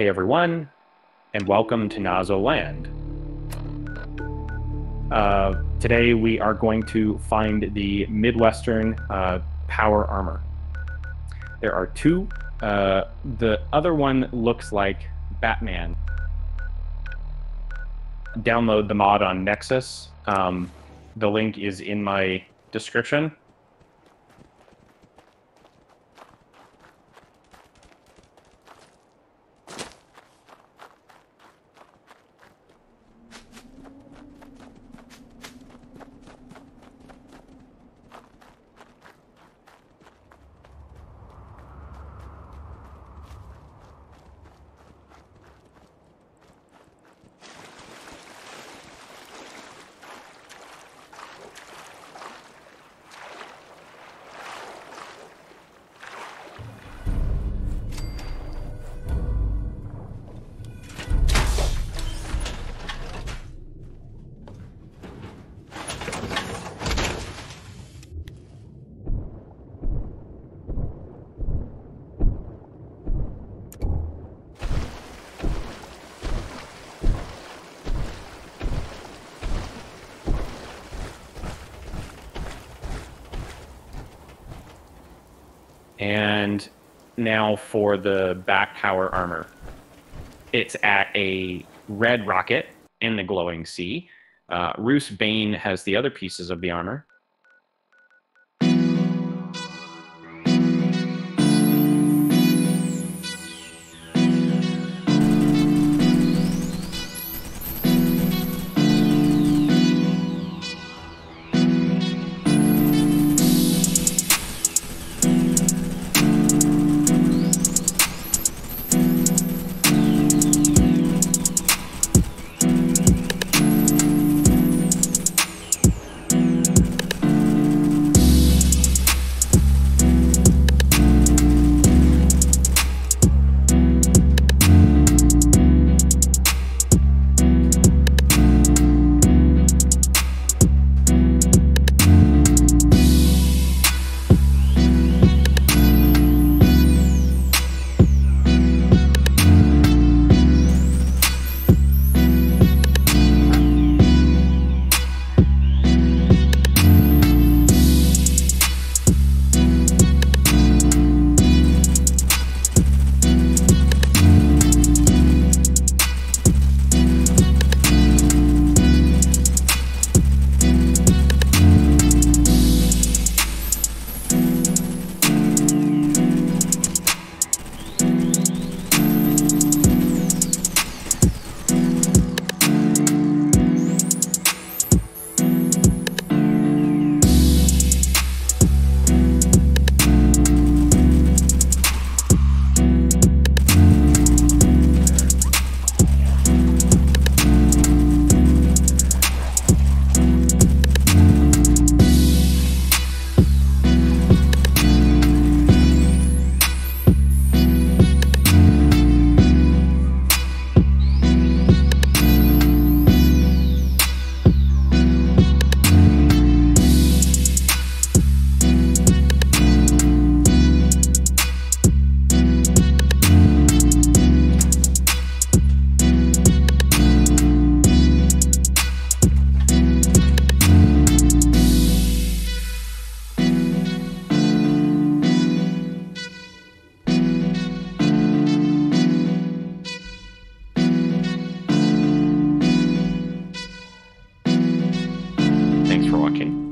Hey everyone, and welcome to Nazo Land. Today we are going to find the MidWestern power armor. There are two. The other one looks like Batman. Download the mod on Nexus. The link is in my description. And now for the back power armor. It's at a red rocket in the glowing sea. Roos Bane has the other pieces of the armor. Thanks for watching.